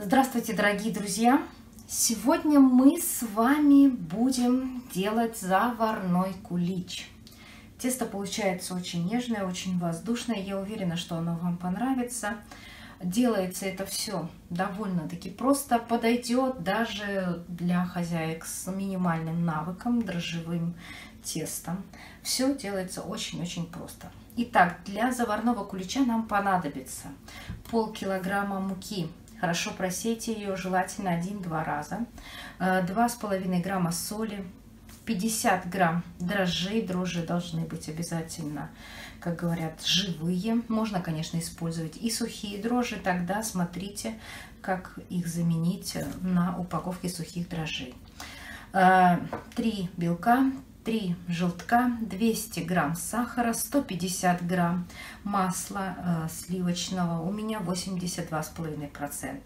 Здравствуйте, дорогие друзья! Сегодня мы с вами будем делать заварной кулич. Тесто получается очень нежное, очень воздушное. Я уверена, что оно вам понравится. Делается это все довольно-таки просто. Подойдет даже для хозяек с минимальным навыком, дрожжевым тестом. Все делается очень-очень просто. Итак, для заварного кулича нам понадобится полкилограмма муки. Хорошо просейте ее, желательно 1-2 раза. 2,5 грамма соли, 50 грамм дрожжей. Дрожжи должны быть обязательно, как говорят, живые. Можно, конечно, использовать и сухие дрожжи. Тогда смотрите, как их заменить на упаковке сухих дрожжей. 3 белка, 3 желтка, 200 грамм сахара, 150 грамм масла сливочного, у меня 82,5%.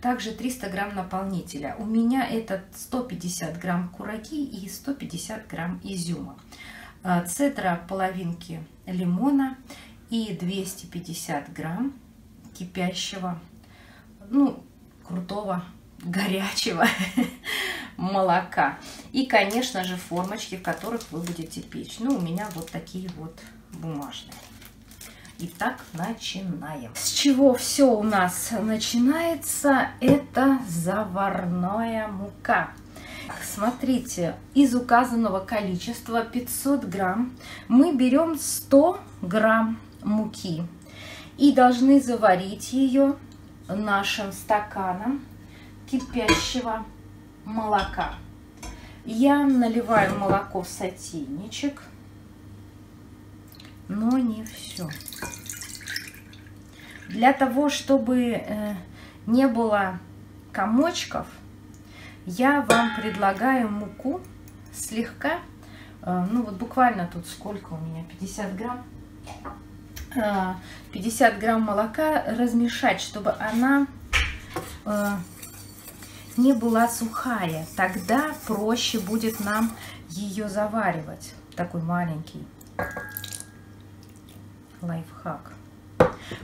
Также 300 грамм наполнителя, у меня это 150 грамм кураки и 150 грамм изюма. Цедра половинки лимона и 250 грамм кипящего, крутого, горячего молока. И, конечно же, формочки, в которых вы будете печь. У меня вот такие вот бумажные. Итак, начинаем. С чего все у нас начинается? Это заварная мука. Смотрите, из указанного количества 500 грамм мы берем 100 грамм муки и должны заварить ее нашим стаканом кипящего молока. Я наливаю молоко в сотейничек, но не все. Для того, чтобы не было комочков, я вам предлагаю муку слегка, буквально тут сколько у меня, 50 грамм. 50 грамм молока размешать, чтобы она не была сухая, тогда проще будет нам ее заваривать. Такой маленький лайфхак.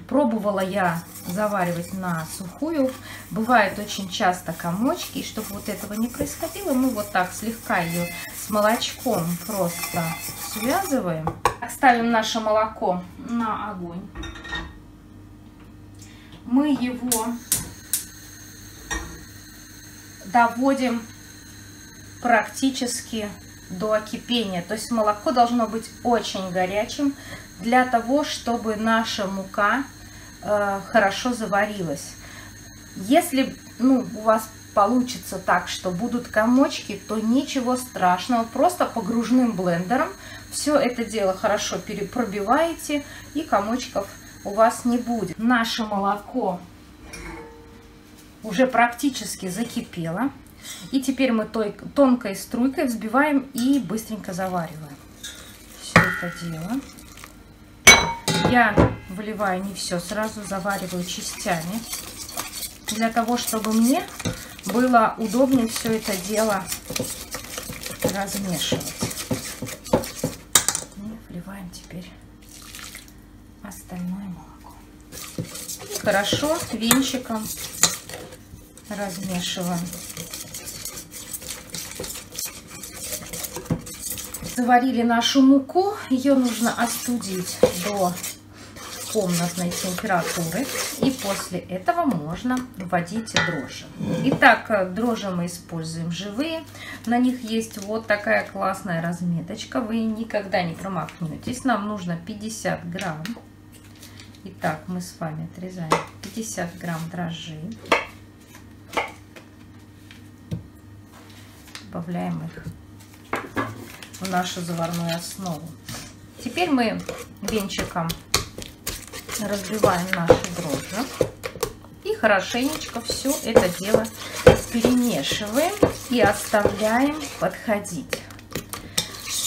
Пробовала я заваривать на сухую. Бывают очень часто комочки, и чтобы вот этого не происходило, мы вот так слегка ее с молочком просто связываем. Ставим наше молоко на огонь. Мы его доводим практически до кипения. То есть молоко должно быть очень горячим для того, чтобы наша мука хорошо заварилась. Если у вас получится так, что будут комочки, то ничего страшного. Просто погружным блендером все это дело хорошо пробиваете, и комочков у вас не будет. Наше молоко уже практически закипела. И теперь мы той тонкой струйкой взбиваем и быстренько завариваем. Все это дело. Я выливаю не все, сразу завариваю частями. Для того, чтобы мне было удобнее все это дело размешивать. И вливаем теперь остальное молоко. И хорошо венчиком размешиваем. Заварили нашу муку. Ее нужно остудить до комнатной температуры. И после этого можно вводить дрожжи. Итак, дрожжи мы используем живые. На них есть вот такая классная разметочка. Вы никогда не промахнетесь. Нам нужно 50 грамм. Итак, мы с вами отрезаем 50 грамм дрожжей. Добавляем их в нашу заварную основу. Теперь мы венчиком разбиваем наши дрожжи и хорошенечко все это дело перемешиваем и оставляем подходить.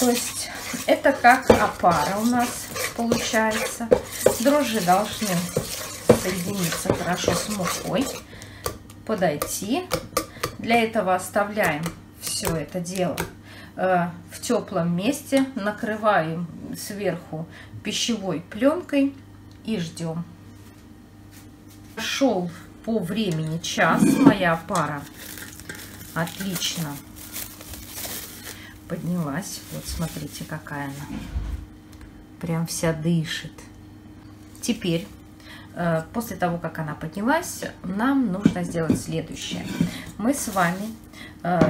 То есть это как опара у нас получается. Дрожжи должны соединиться хорошо с мукой, подойти. Для этого оставляем все это дело в теплом месте, накрываем сверху пищевой пленкой и ждем. Пошел по времени час моя пара. Отлично поднялась. Вот смотрите, какая она. Прям вся дышит. Теперь, после того, как она поднялась, нам нужно сделать следующее. Мы с вами,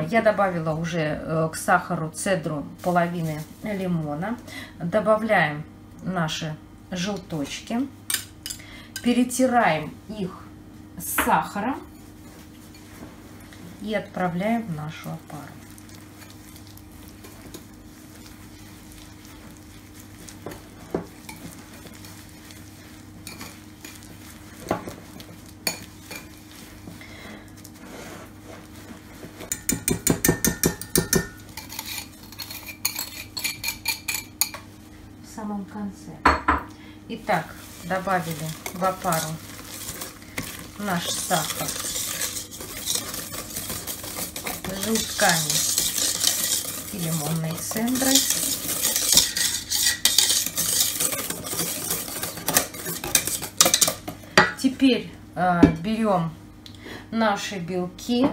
я добавила уже к сахару, цедру половины лимона. Добавляем наши желточки. Перетираем их с сахаром и отправляем в нашу опару. В самом конце. Итак, добавили в опару наш сахар с желтками и лимонной цедрой. Теперь берем наши белки,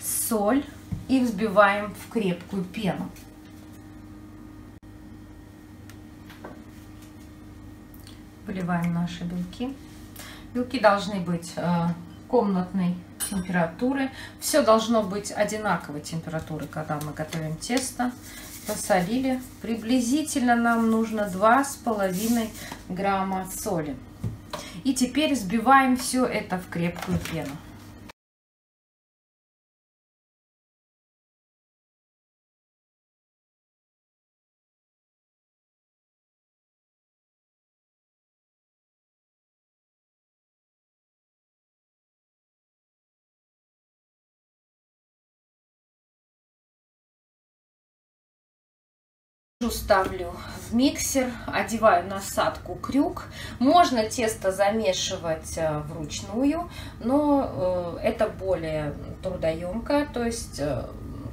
соль и взбиваем в крепкую пену. Выливаем наши белки. Белки должны быть комнатной температуры. Все должно быть одинаковой температуры, когда мы готовим тесто. Посолили. Приблизительно нам нужно 2,5 грамма соли. И теперь взбиваем все это в крепкую пену. Ставлю в миксер, одеваю насадку крюк. Можно тесто замешивать вручную, но это более трудоемко. То есть,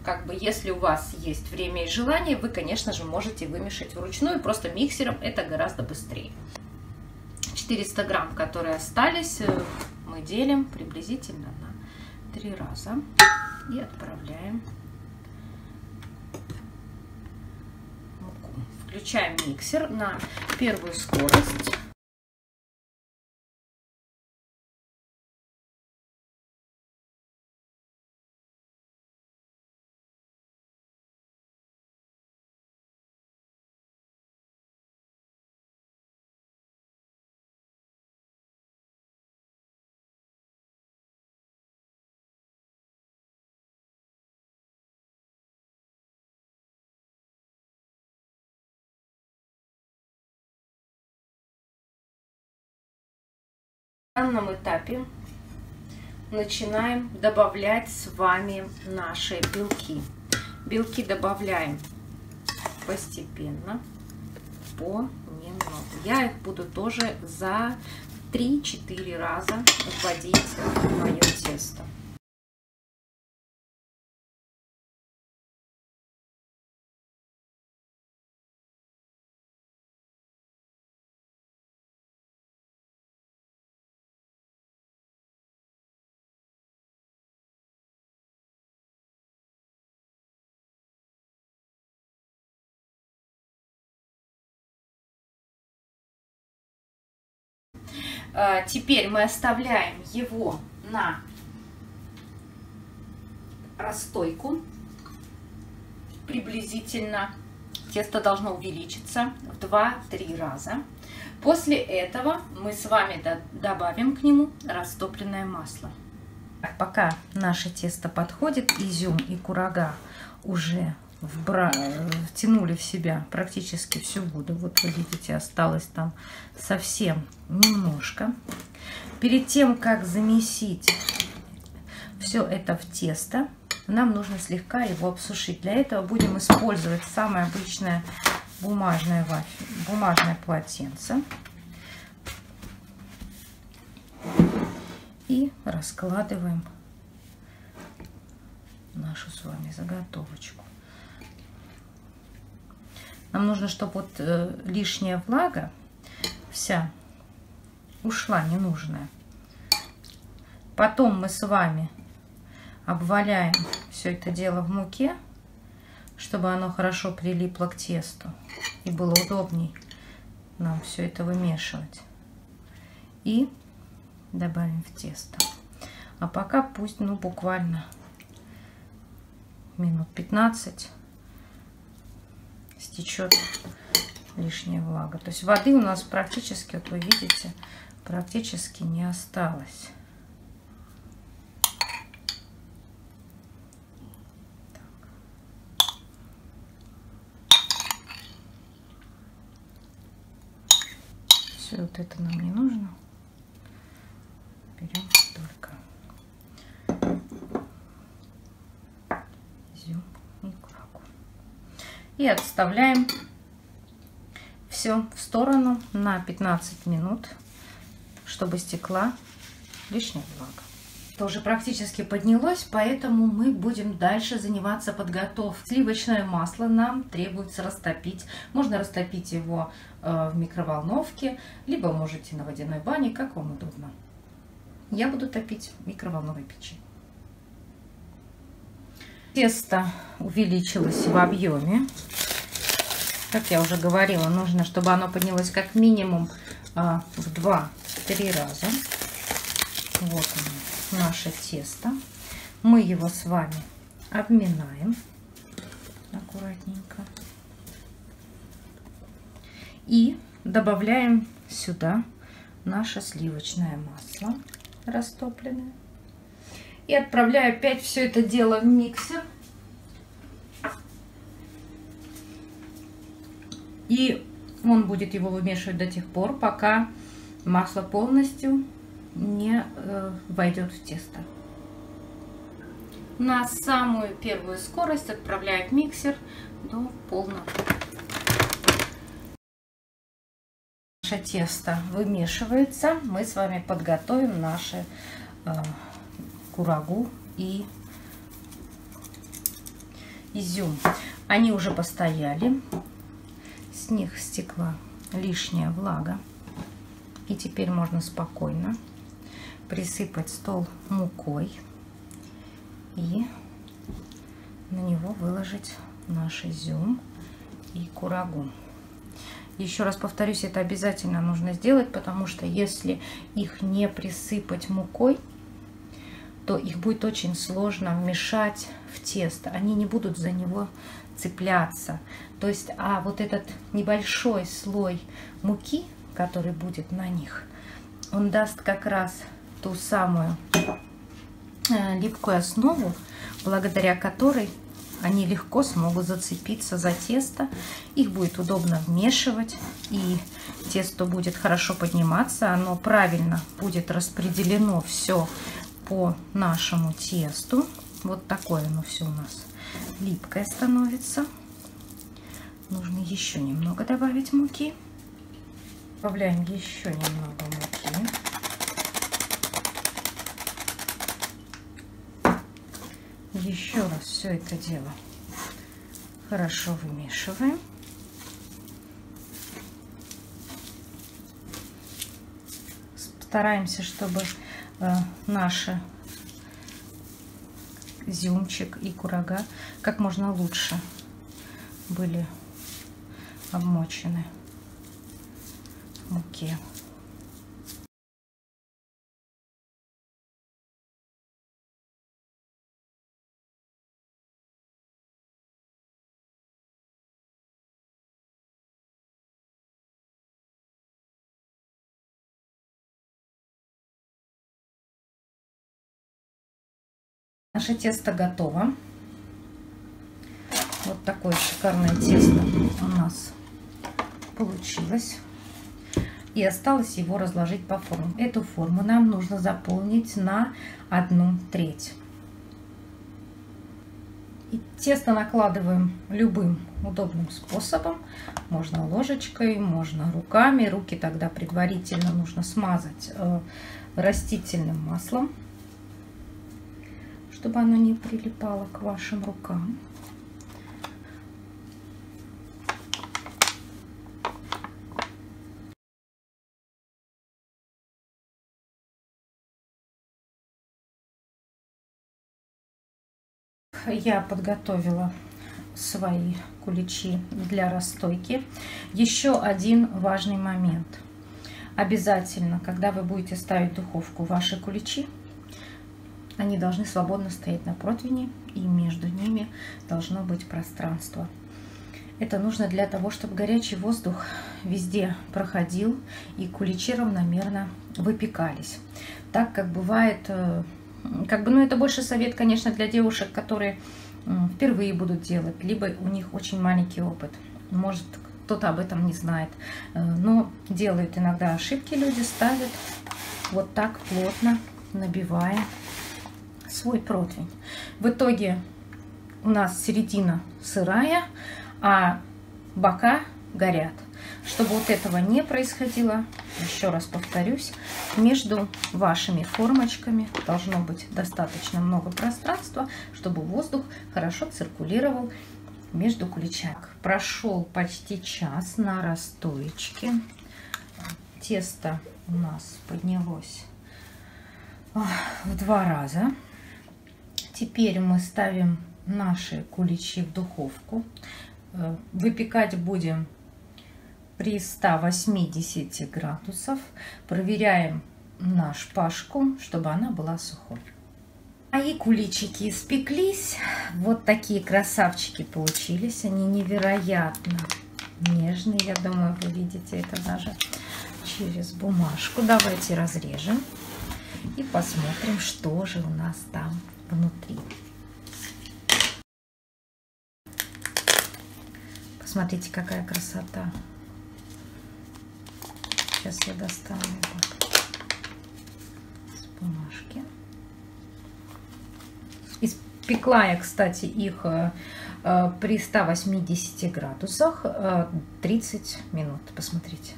как бы, если у вас есть время и желание, вы, конечно же, можете вымешать вручную. Просто миксером это гораздо быстрее. 400 грамм, которые остались, мы делим приблизительно на 3 раза и отправляем. Включаем миксер на первую скорость. В данном этапе начинаем добавлять с вами наши белки. Белки добавляем постепенно, понемногу. Я их буду тоже за 3-4 раза вводить в мое тесто. Теперь мы оставляем его на расстойку. Приблизительно тесто должно увеличиться в 2-3 раза. После этого мы с вами добавим к нему растопленное масло. Пока наше тесто подходит, изюм и курага уже втянули в себя практически всю воду. Вот вы видите, осталось там совсем немножко. Перед тем, как замесить все это в тесто, нам нужно слегка его обсушить. Для этого будем использовать самое обычное бумажное полотенце. И раскладываем нашу с вами заготовочку. Нам нужно, чтобы вот лишняя влага вся ушла, ненужная. Потом мы с вами обваляем все это дело в муке, чтобы оно хорошо прилипло к тесту и было удобней нам все это вымешивать. И добавим в тесто. А пока пусть, ну, буквально минут 15 стечет лишняя влага. То есть воды у нас практически, вот вы видите, практически не осталось. Все вот это нам не нужно. Берем только изюм и курагу. И отставляем все в сторону на 15 минут, чтобы стекла лишняя влага. Тоже практически поднялось, поэтому мы будем дальше заниматься подготовкой. Сливочное масло нам требуется растопить. Можно растопить его в микроволновке, либо можете на водяной бане, как вам удобно. Я буду топить в микроволновой печи. Тесто увеличилось в объеме. Как я уже говорила, нужно, чтобы оно поднялось как минимум в 2-3 раза. Вот оно, наше тесто. Мы его с вами обминаем аккуратненько. И добавляем сюда наше сливочное масло растопленное. И отправляю опять все это дело в миксер. И он будет его вымешивать до тех пор, пока масло полностью не войдет в тесто. На самую первую скорость отправляю в миксер до полного. Наше тесто вымешивается. Мы с вами подготовим наши курагу и изюм. Они уже постояли. С них стекла лишняя влага. И теперь можно спокойно присыпать стол мукой и на него выложить наш изюм и курагу. Еще раз повторюсь, это обязательно нужно сделать, потому что если их не присыпать мукой, то их будет очень сложно вмешать в тесто. Они не будут за него цепляться. То есть, вот этот небольшой слой муки, который будет на них, он даст как раз ту самую липкую основу, благодаря которой они легко смогут зацепиться за тесто, их будет удобно вмешивать, и тесто будет хорошо подниматься, оно правильно будет распределено все по нашему тесту. Вот такое оно все у нас липкое становится. Нужно еще немного добавить муки. Добавляем еще немного муки. Еще раз все это дело хорошо вымешиваем. Стараемся, чтобы наш изюмчик и курага как можно лучше были обмочены в муке. Наше тесто готово. Вот такое шикарное тесто у нас получилось. И осталось его разложить по формам. Эту форму нам нужно заполнить на 1/3. И тесто накладываем любым удобным способом. Можно ложечкой, можно руками. Руки тогда предварительно нужно смазать растительным маслом, чтобы оно не прилипало к вашим рукам. я подготовила свои куличи для расстойки. Еще один важный момент. Обязательно, когда вы будете ставить в духовку ваши куличи, они должны свободно стоять на противне, и между ними должно быть пространство. Это нужно для того, чтобы горячий воздух везде проходил и куличи равномерно выпекались. Так как бывает, это больше совет, конечно, для девушек, которые впервые будут делать, либо у них очень маленький опыт. Может, кто-то об этом не знает, но делают иногда ошибки люди, ставят вот так плотно, набивая свой противень. В итоге у нас середина сырая, а бока горят. Чтобы вот этого не происходило, еще раз повторюсь, между вашими формочками должно быть достаточно много пространства, чтобы воздух хорошо циркулировал между куличами. Прошел почти час на расстоечке. Тесто у нас поднялось в 2 раза. Теперь мы ставим наши куличи в духовку. Выпекать будем при 180 градусов. Проверяем нашу пашку, чтобы она была сухой. Мои куличики испеклись. Вот такие красавчики получились. Они невероятно нежные. Я думаю, вы видите это даже через бумажку. Давайте разрежем и посмотрим, что же у нас там внутри. Посмотрите, какая красота. Сейчас я достану его с бумажки. Испекла я, кстати, их при 180 градусах 30 минут. Посмотрите.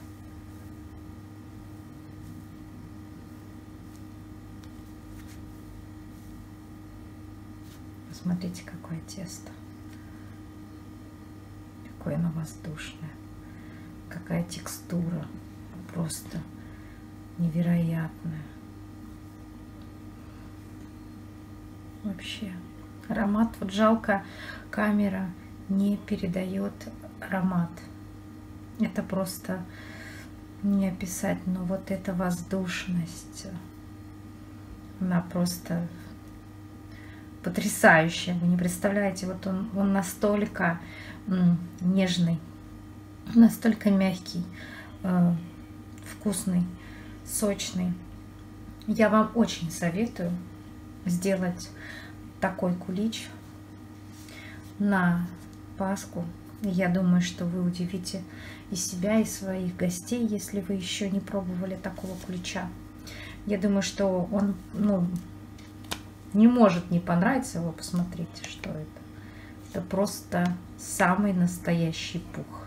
Посмотрите, какое тесто. Какое оно воздушное. Какая текстура. Просто невероятное. Вообще. Аромат. Вот жалко, камера не передает аромат. Это просто не описать. Но вот эта воздушность. Она просто потрясающая. Вы не представляете. Вот он настолько нежный. Настолько мягкий. Вкусный, сочный. Я вам очень советую сделать такой кулич на Пасху. Я думаю, что вы удивите и себя, и своих гостей, если вы еще не пробовали такого кулича. Я думаю, что он не может не понравиться. Вы посмотрите, что это. Это просто самый настоящий пух.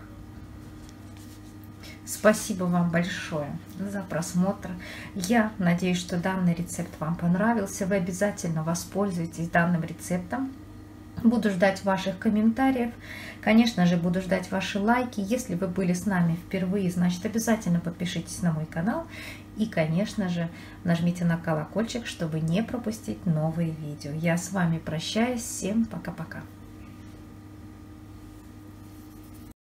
Спасибо вам большое за просмотр. Я надеюсь, что данный рецепт вам понравился. Вы обязательно воспользуйтесь данным рецептом. Буду ждать ваших комментариев. Конечно же, буду ждать ваши лайки. Если вы были с нами впервые, значит, обязательно подпишитесь на мой канал. И, конечно же, нажмите на колокольчик, чтобы не пропустить новые видео. Я с вами прощаюсь. Всем пока-пока.